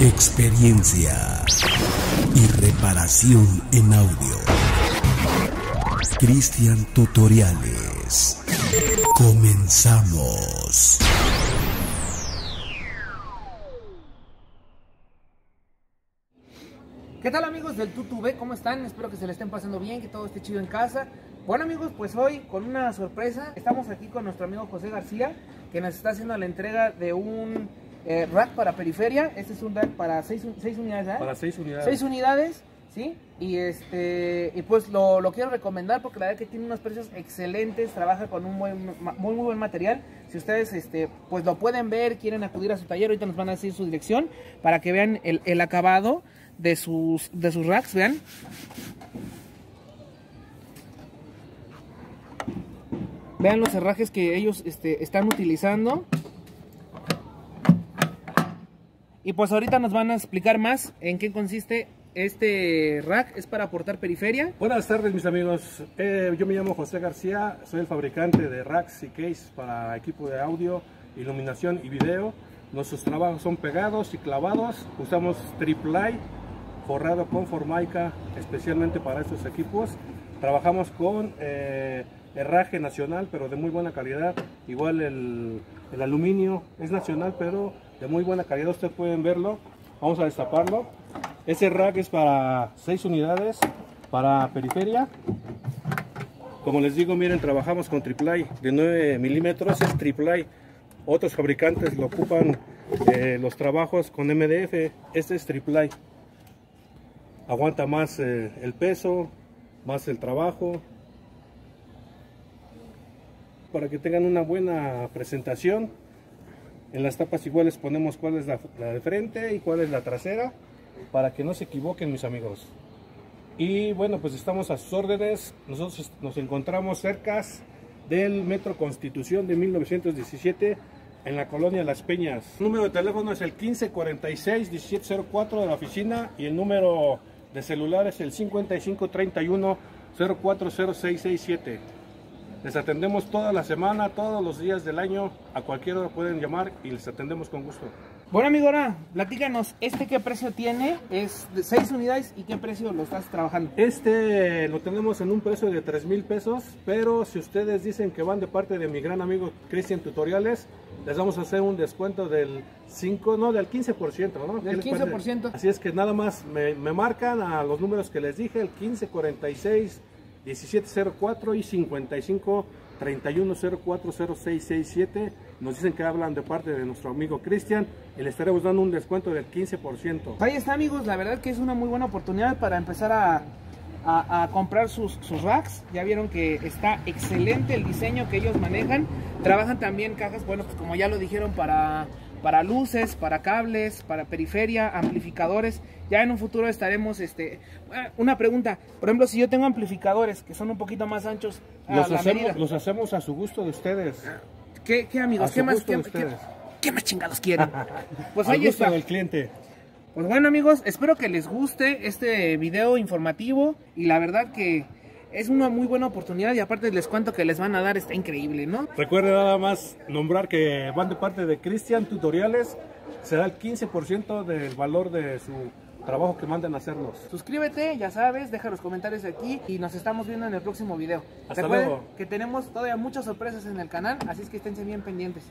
Experiencia y reparación en audio. Christian Tutoriales. Comenzamos. ¿Qué tal, amigos del Tutube? ¿Cómo están? Espero que se le estén pasando bien, que todo esté chido en casa. Bueno, amigos, pues hoy con una sorpresa estamos aquí con nuestro amigo José García, que nos está haciendo la entrega de un rack para periferia. Este es un rack para 6 unidades, ¿eh? Para 6 unidades. 6 unidades, ¿sí? Y pues lo quiero recomendar porque la verdad que tiene unos precios excelentes, trabaja con un muy buen material. Si ustedes pues lo pueden ver, quieren acudir a su taller, ahorita nos van a decir su dirección para que vean el acabado de sus racks, vean. Vean los herrajes que ellos están utilizando. Y pues ahorita nos van a explicar más en qué consiste este rack. Es para aportar periferia. Buenas tardes, mis amigos. Yo me llamo José García, soy el fabricante de racks y case para equipo de audio, iluminación y video. Nuestros trabajos son pegados y clavados. Usamos triple I forrado con formaica especialmente para estos equipos. Trabajamos con herraje nacional, pero de muy buena calidad. Igual el aluminio es nacional, pero de muy buena calidad. Ustedes pueden verlo. Vamos a destaparlo. Este rack es para 6 unidades para periferia. Como les digo, miren, trabajamos con triple I de 9 milímetros. Es triple I. Otros fabricantes lo ocupan los trabajos con MDF. Este es triple I. Aguanta más el peso, más el trabajo. Para que tengan una buena presentación. En las tapas iguales ponemos cuál es la de frente y cuál es la trasera, para que no se equivoquen, mis amigos. Y bueno, pues estamos a sus órdenes. Nosotros nos encontramos cerca del metro Constitución de 1917 en la colonia Las Peñas. El número de teléfono es el 1546-1704 de la oficina, y el número de celular es el 5531-040667. Les atendemos toda la semana, todos los días del año. A cualquier hora pueden llamar y les atendemos con gusto. Bueno, amigo, ahora platícanos, ¿qué precio tiene? Es de 6 unidades, ¿y qué precio lo estás trabajando? Lo tenemos en un precio de 3,000 pesos, pero si ustedes dicen que van de parte de mi gran amigo Christian Tutoriales, les vamos a hacer un descuento del 15%, ¿no? Del 15%. Así es que nada más me marcan a los números que les dije, el 1546 1704 y 5531040667. Nos dicen que hablan de parte de nuestro amigo Christian y le estaremos dando un descuento del 15%. Ahí está, amigos, la verdad que es una muy buena oportunidad para empezar a comprar sus racks. Ya vieron que está excelente el diseño que ellos manejan. Trabajan también cajas, bueno, pues como ya lo dijeron, para luces, para cables, para periferia, amplificadores. Ya en un futuro estaremos, una pregunta, por ejemplo, si yo tengo amplificadores que son un poquito más anchos, los hacemos a su gusto de ustedes. ¿Qué amigos? ¿Qué más chingados quieren? Pues ahí está. Al gusto del cliente. Pues bueno, amigos, espero que les guste este video informativo, y la verdad que es una muy buena oportunidad, y aparte el descuento que les van a dar está increíble, ¿no? Recuerden nada más nombrar que van de parte de Christian Tutoriales. Será el 15% del valor de su trabajo que manden a hacerlos. Suscríbete, ya sabes, deja los comentarios aquí y nos estamos viendo en el próximo video. Hasta luego. Recuerden que tenemos todavía muchas sorpresas en el canal, así es que esténse bien pendientes.